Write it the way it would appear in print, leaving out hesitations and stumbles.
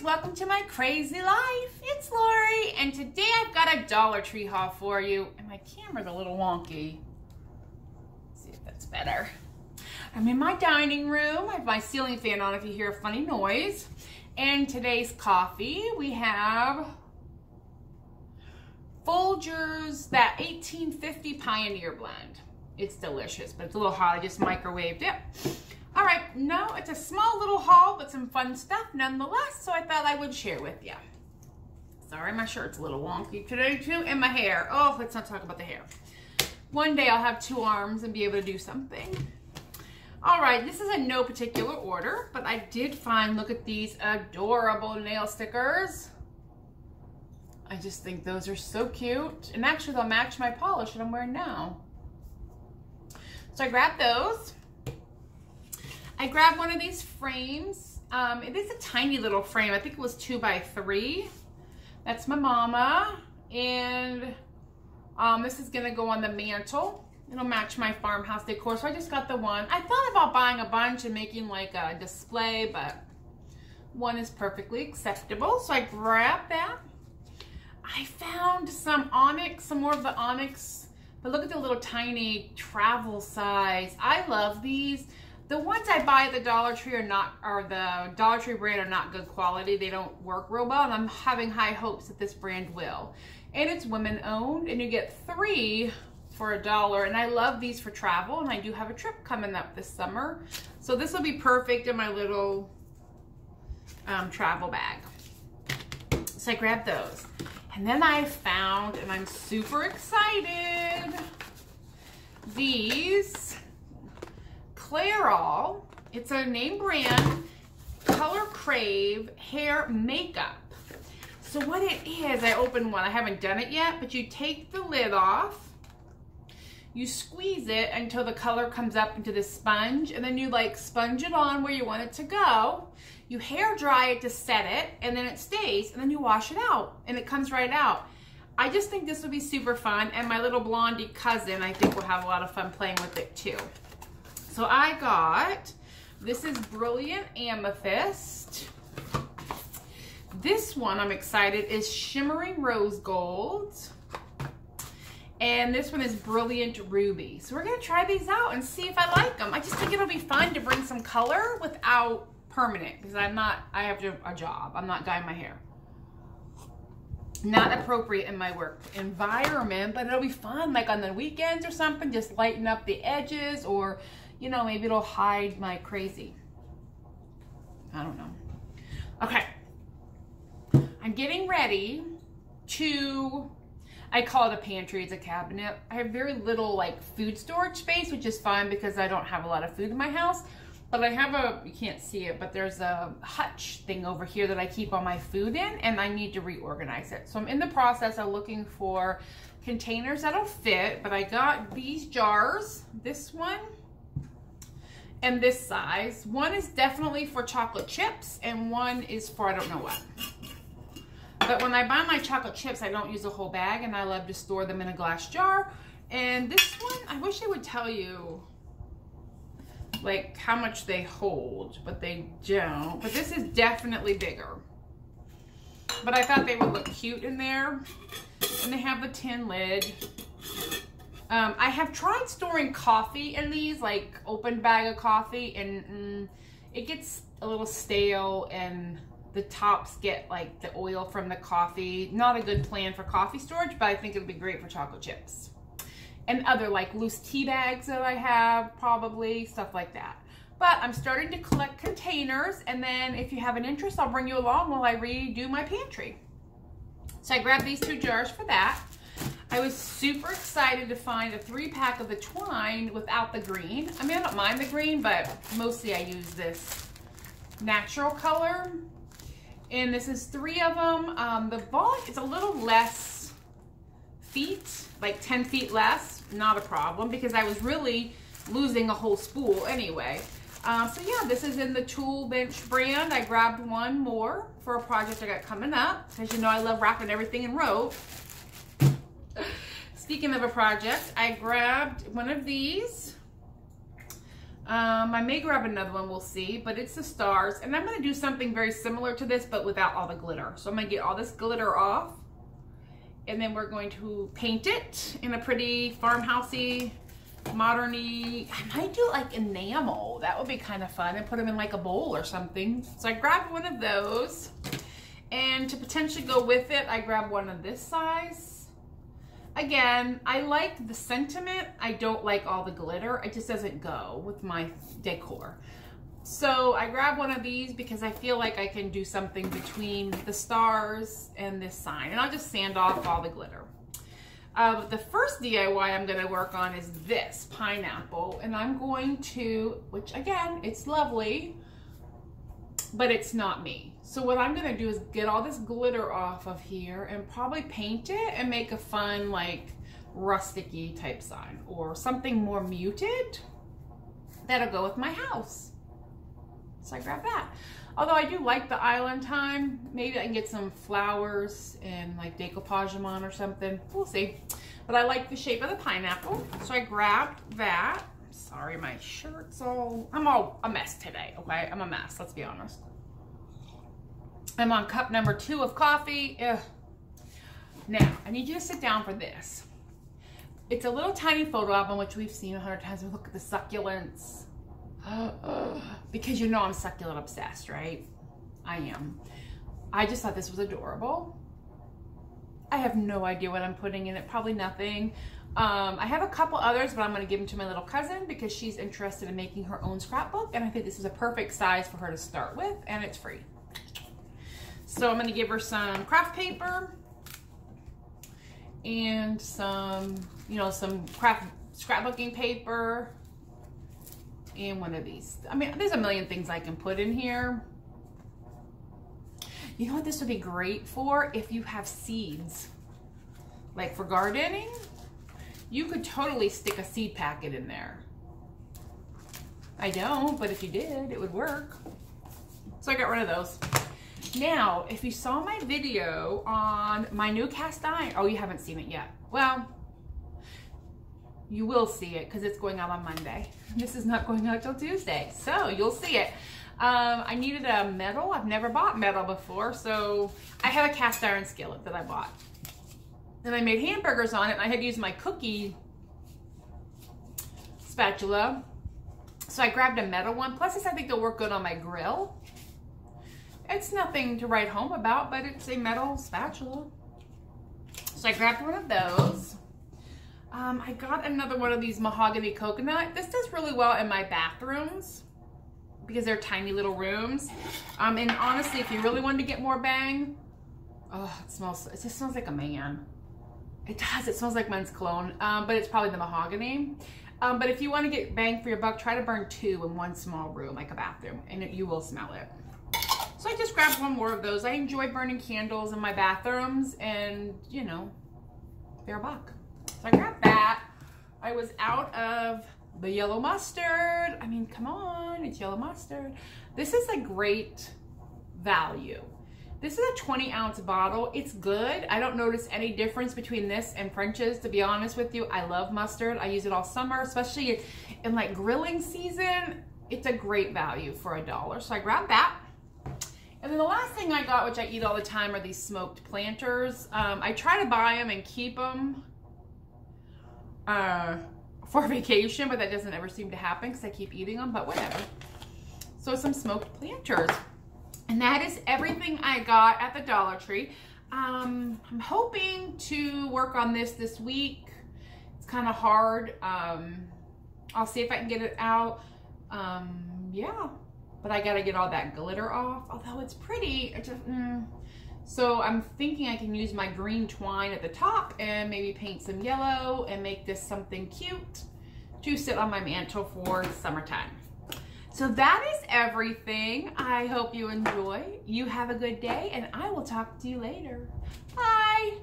guys, welcome to My Crazy Life. It's Lori, and today I've got a Dollar Tree haul for you. And my camera's a little wonky. Let's see if that's better. I'm in my dining room. I have my ceiling fan on if you hear a funny noise. And today's coffee, we have Folgers, that 1850 Pioneer blend. It's delicious, but it's a little hot. I just microwaved it. All right, now it's a small little haul, but some fun stuff nonetheless, so I thought I would share with you. Sorry, my shirt's a little wonky today too, and my hair. Oh, let's not talk about the hair. One day I'll have two arms and be able to do something. All right, this is in no particular order, but I did find, look at these adorable nail stickers. I just think those are so cute. And actually they'll match my polish that I'm wearing now. So I grabbed those. I grabbed one of these frames. It is a tiny little frame. I think it was 2 by 3. That's my mama. And this is gonna go on the mantle. It'll match my farmhouse decor, so I just got the one. I thought about buying a bunch and making like a display, but one is perfectly acceptable, so I grabbed that. I found some onyx, some more of the onyx, but look at the little tiny travel size. I love these. The ones I buy at the Dollar Tree the Dollar Tree brand are not good quality. They don't work real well, and I'm having high hopes that this brand will. And it's women owned, and you get 3 for $1, and I love these for travel, and I do have a trip coming up this summer. So this will be perfect in my little travel bag. So I grabbed those. And then I found, and I'm super excited, these Clairol. It's a name brand, Color Crave hair makeup. So what it is, I opened one. I haven't done it yet, but you take the lid off, you squeeze it until the color comes up into the sponge, and then you like sponge it on where you want it to go. You hair dry it to set it, and then it stays, and then you wash it out, and it comes right out. I just think this would be super fun, and my little blondie cousin, I think, will have a lot of fun playing with it too. So I got, this is Brilliant Amethyst. This one, I'm excited, is Shimmering Rose Gold. And this one is Brilliant Ruby. So we're gonna try these out and see if I like them. I just think it'll be fun to bring some color without permanent, because I have a job. I'm not dyeing my hair. Not appropriate in my work environment, but it'll be fun, like on the weekends or something, just lighten up the edges, or, you know, maybe it'll hide my crazy. I don't know. Okay, I'm getting ready to, I call it a pantry, it's a cabinet. I have very little like food storage space, which is fine because I don't have a lot of food in my house, but I have a, you can't see it, but there's a hutch thing over here that I keep all my food in, and I need to reorganize it. So I'm in the process of looking for containers that'll fit, but I got these jars, this one and this size. One is definitely for chocolate chips and one is for I don't know what. But when I buy my chocolate chips, I don't use a whole bag, and I love to store them in a glass jar. And this one, I wish they would tell you like how much they hold, but they don't. But this is definitely bigger. But I thought they would look cute in there. And they have the tin lid. I have tried storing coffee in these, like open bag of coffee, and it gets a little stale, and the tops get like the oil from the coffee. Not a good plan for coffee storage, but I think it'll be great for chocolate chips and other like loose tea bags that I have, probably stuff like that. But I'm starting to collect containers, and then if you have an interest, I'll bring you along while I redo my pantry. So I grabbed these 2 jars for that. I was super excited to find a 3-pack of the twine without the green. I mean, I don't mind the green, but mostly I use this natural color. And this is 3 of them. The volume is a little less feet, like 10 feet less. Not a problem, because I was really losing a whole spool anyway. So yeah, this is in the Tool Bench brand. I grabbed one more for a project I got coming up. As you know, I love wrapping everything in rope. Speaking of a project, I grabbed one of these. I may grab another one, we'll see, but it's the stars. And I'm going to do something very similar to this, but without all the glitter. So I'm going to get all this glitter off, and then we're going to paint it in a pretty farmhousey, moderny. I might do like enamel. That would be kind of fun, and put them in like a bowl or something. So I grabbed one of those, and to potentially go with it, I grabbed one of this size. Again, I like the sentiment. I don't like all the glitter. It just doesn't go with my decor. So I grabbed one of these because I feel like I can do something between the stars and this sign. And I'll just sand off all the glitter. The first DIY I'm going to work on is this pineapple. And I'm going to, which again, it's lovely, but it's not me. So what I'm gonna do is get all this glitter off of here and probably paint it and make a fun, like, rustic-y type sign or something more muted that'll go with my house. So I grab that. Although I do like the island time. Maybe I can get some flowers and like decoupage them on or something. We'll see. But I like the shape of the pineapple. So I grabbed that. Sorry, my shirt's all, I'm all a mess today, okay? I'm a mess, let's be honest. I'm on cup number 2 of coffee. Ugh. Now, I need you to sit down for this. It's a little tiny photo album, which we've seen 100 times. Look at the succulents. Because you know I'm succulent obsessed, right? I am. I just thought this was adorable. I have no idea what I'm putting in it, probably nothing. I have a couple others, but I'm going to give them to my little cousin because she's interested in making her own scrapbook. And I think this is a perfect size for her to start with, and it's free. So I'm going to give her some craft paper and some, you know, some craft scrapbooking paper and one of these. I mean, there's a million things I can put in here. You know what this would be great for? If you have seeds, like for gardening, you could totally stick a seed packet in there. I don't, but if you did, it would work. So I got rid of those. Now, if you saw my video on my new cast iron, oh, you haven't seen it yet. Well, you will see it because it's going out on Monday. This is not going out till Tuesday, so you'll see it. I needed a metal. I've never bought metal before, so I have a cast iron skillet that I bought. And I made hamburgers on it, and I had used my cookie spatula. So I grabbed a metal one. Plus, I think they'll work good on my grill. It's nothing to write home about, but it's a metal spatula. So I grabbed one of those. I got another one of these mahogany coconut. This does really well in my bathrooms because they're tiny little rooms. And honestly, if you really wanted to get more bang, oh, it smells, it just smells like a man. It does, it smells like men's cologne, but it's probably the mahogany. But if you want to get bang for your buck, try to burn 2 in one small room, like a bathroom, and you will smell it. So I just grabbed one more of those. I enjoy burning candles in my bathrooms and, you know, fair buck. So I grabbed that. I was out of the yellow mustard. I mean, come on, it's yellow mustard. This is a great value. This is a 20-ounce bottle. It's good. I don't notice any difference between this and French's, to be honest with you. I love mustard. I use it all summer, especially in like grilling season. It's a great value for $1. So I grabbed that. And then the last thing I got, which I eat all the time, are these smoked planters. I try to buy them and keep them for vacation, but that doesn't ever seem to happen because I keep eating them, but whatever. So some smoked planters. And that is everything I got at the Dollar Tree. I'm hoping to work on this week. It's kind of hard. I'll see if I can get it out. Yeah. But I gotta get all that glitter off, although it's pretty. It just, So I'm thinking I can use my green twine at the top and maybe paint some yellow and make this something cute to sit on my mantle for summertime. So that is everything. I hope you enjoy. You have a good day, and I will talk to you later. Bye.